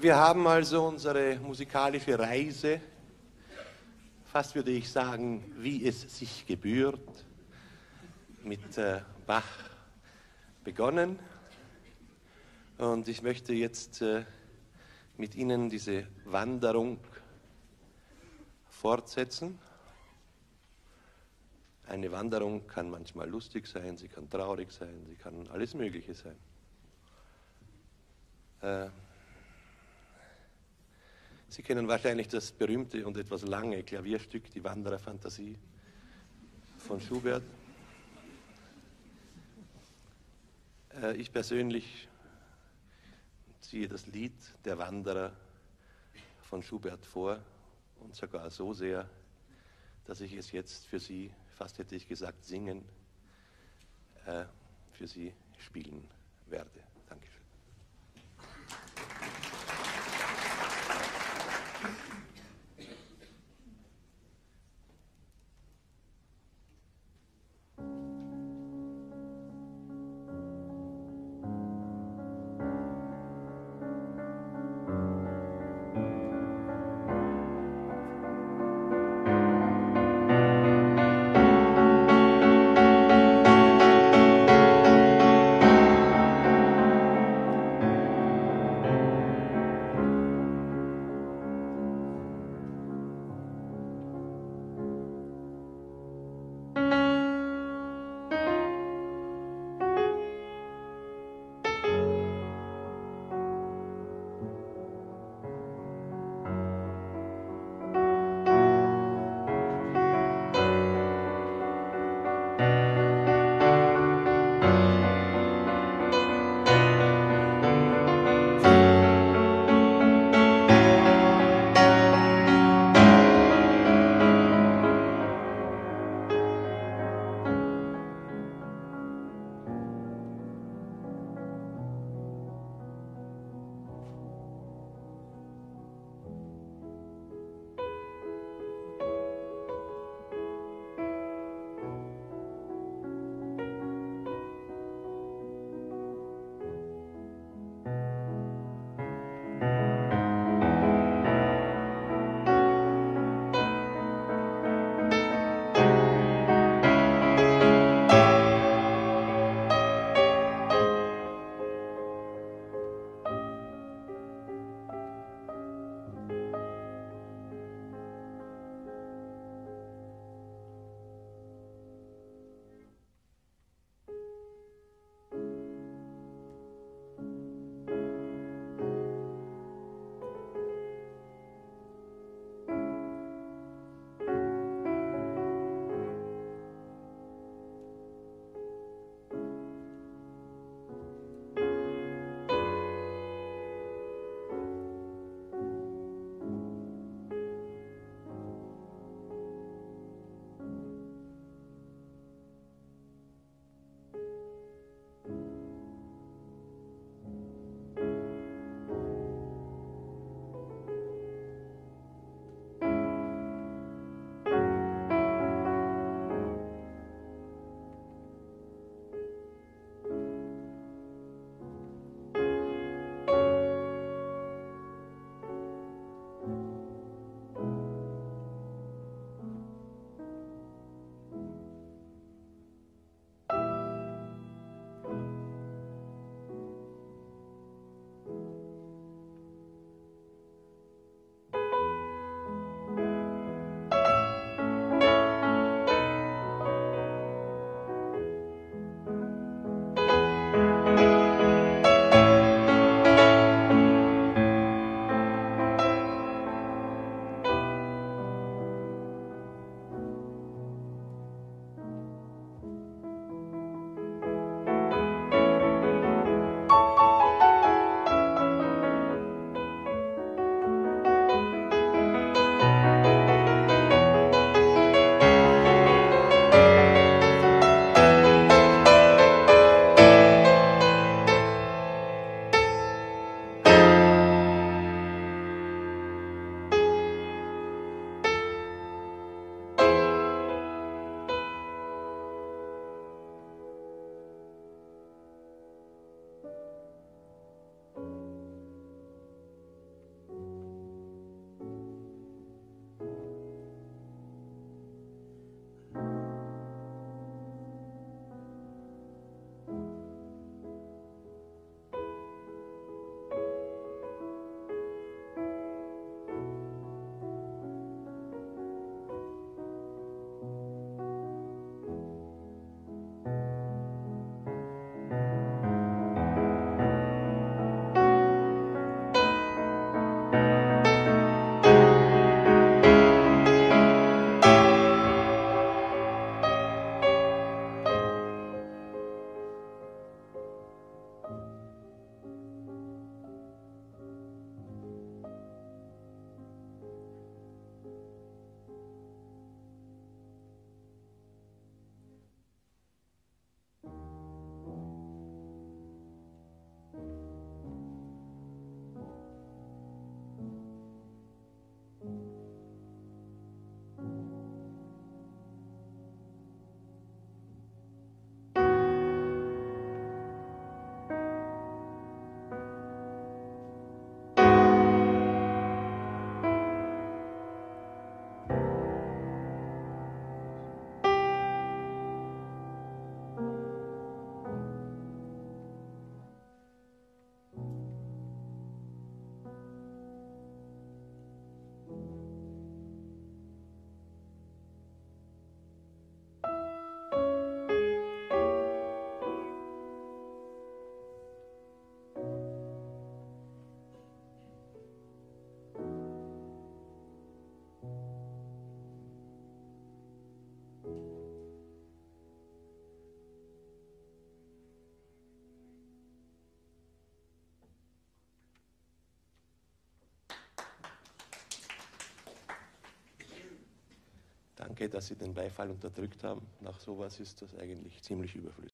Wir haben also unsere musikalische Reise, fast würde ich sagen, wie es sich gebührt, mit Bach begonnen. Und ich möchte jetzt mit Ihnen diese Wanderung fortsetzen. Eine Wanderung kann manchmal lustig sein, sie kann traurig sein, sie kann alles Mögliche sein. Sie kennen wahrscheinlich das berühmte und etwas lange Klavierstück, die Wandererfantasie von Schubert. Ich persönlich ziehe das Lied Der Wanderer von Schubert vor, und sogar so sehr, dass ich es jetzt für Sie, fast hätte ich gesagt singen, für Sie spielen werde. Dankeschön. Danke, dass Sie den Beifall unterdrückt haben. Nach sowas ist das eigentlich ziemlich überflüssig.